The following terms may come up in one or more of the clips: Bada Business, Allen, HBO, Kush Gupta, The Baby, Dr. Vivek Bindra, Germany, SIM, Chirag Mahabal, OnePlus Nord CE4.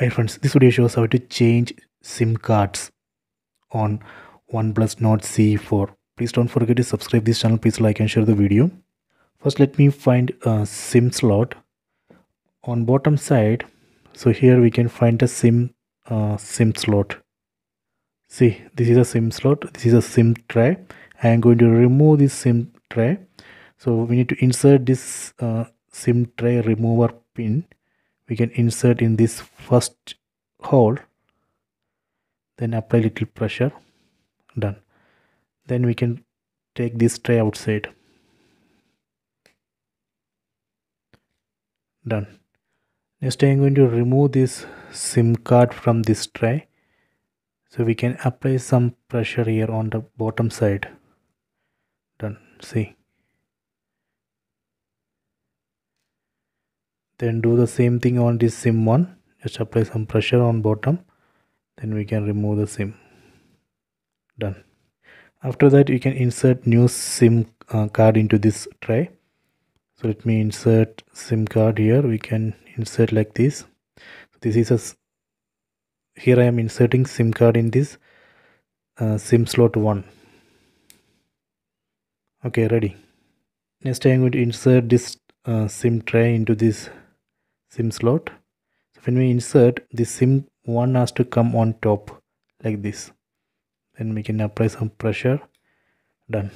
Hi friends, this video shows how to change SIM cards on OnePlus Nord CE4. Please don't forget to subscribe this channel. Please like and share the video. First, let me find a SIM slot on bottom side. So here we can find a SIM slot. See, this is a SIM slot. This is a SIM tray. I am going to remove this SIM tray. So we need to insert this SIM tray remover pin. We can insert in this first hole, then apply little pressure, done. Then we can take this tray outside, done. Next I am going to remove this SIM card from this tray, so we can apply some pressure here on the bottom side, done. See. Then do the same thing on this SIM one. Just apply some pressure on bottom. Then we can remove the SIM. Done. After that, you can insert new SIM card into this tray. So let me insert SIM card here. We can insert like this. This is a. Here I am inserting SIM card in this SIM slot one. Okay, ready. Next, I am going to insert this SIM tray into this SIM slot. So when we insert, the SIM one has to come on top like this. Then we can apply some pressure, done.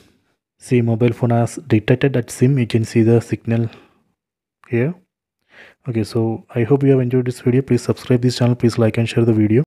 See, mobile phone has detected that SIM. You can see the signal here. Okay, so I hope you have enjoyed this video. Please subscribe this channel. Please like and share the video.